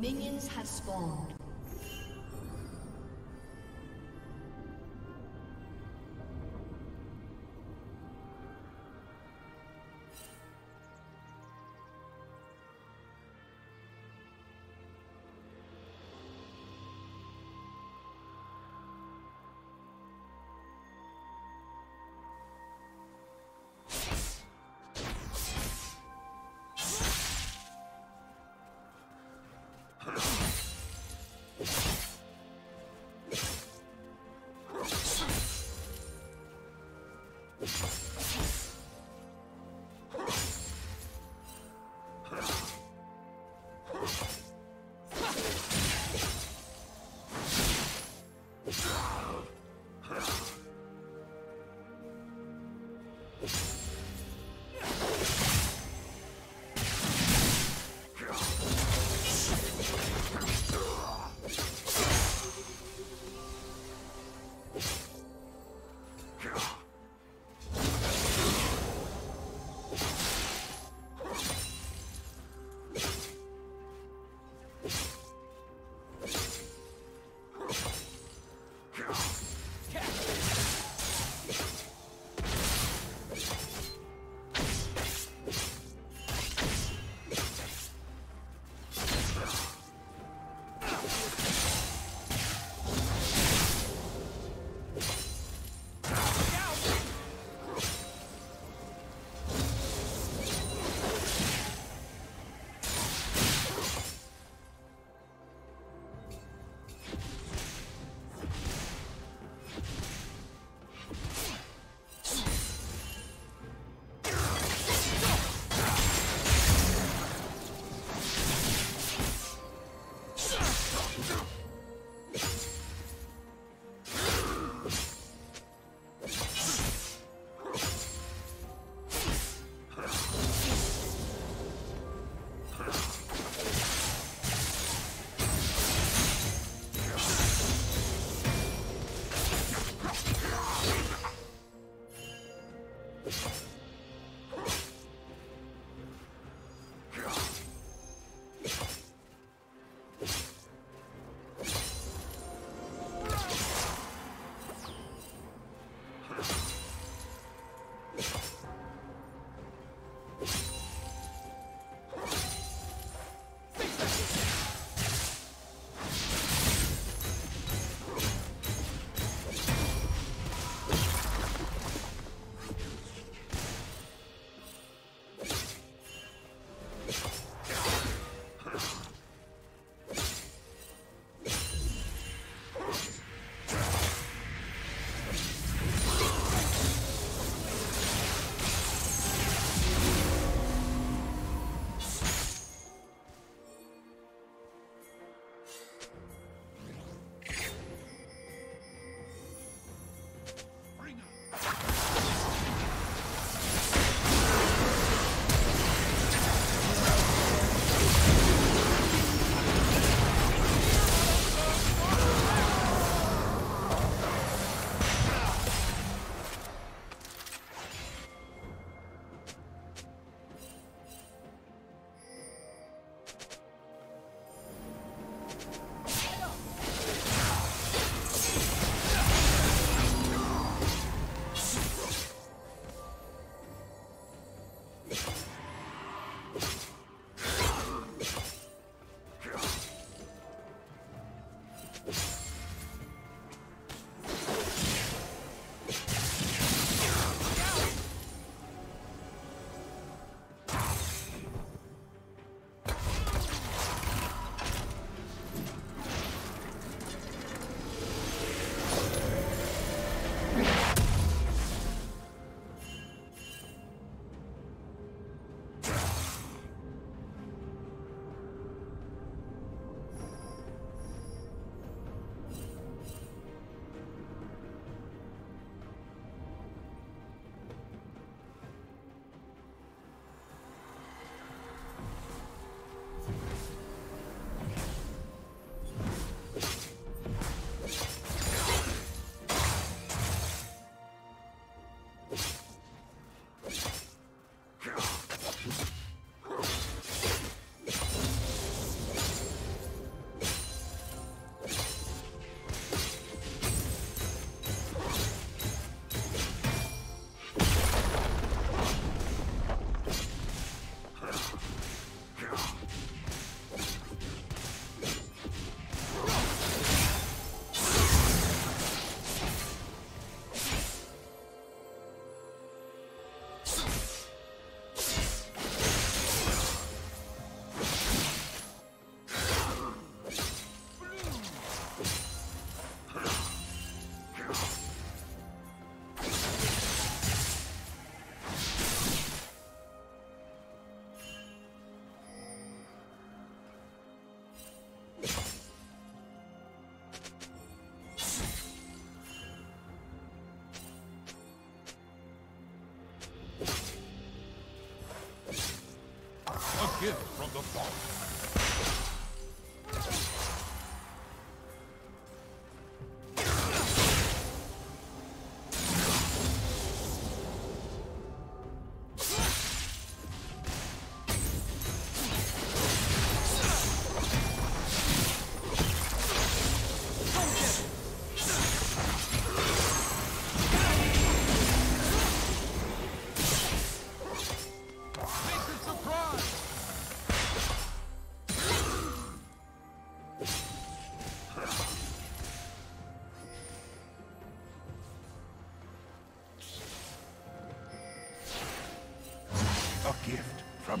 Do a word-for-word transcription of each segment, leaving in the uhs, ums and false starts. Minions have spawned. Here from the fog. Gift from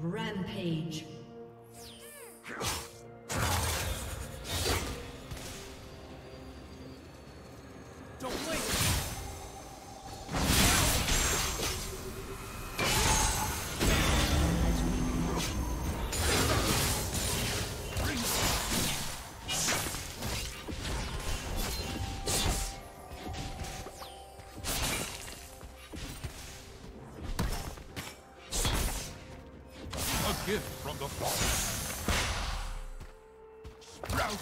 Rampage. Gift from the fall. Rout!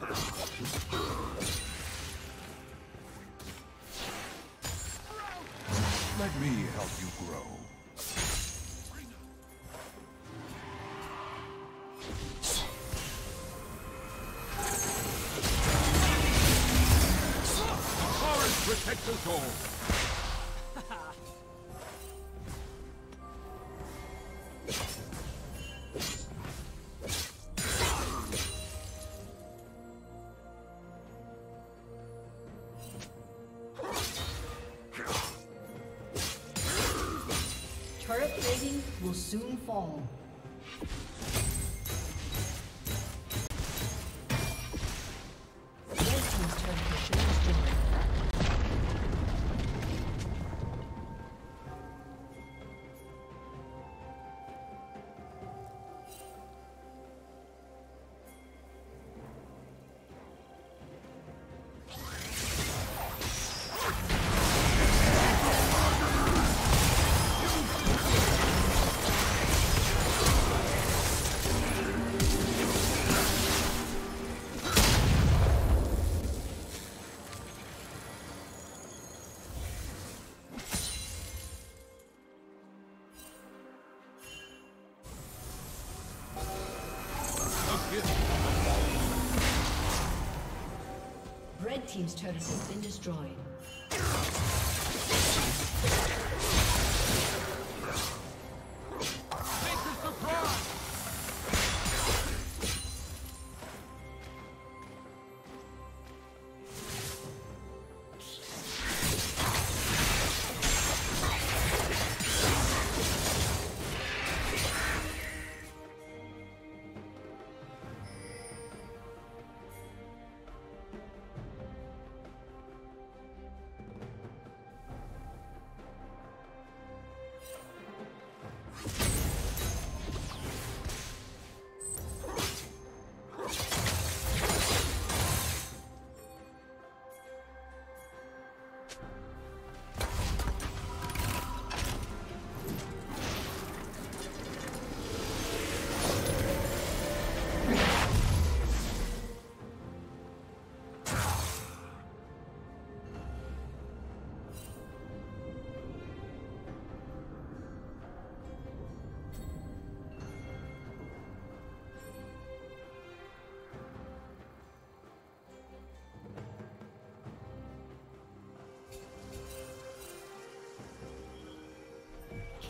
Let me help you grow. Forest protects us all. Will soon fall. Red team's turret has been destroyed.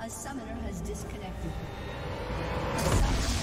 A summoner has disconnected. A summoner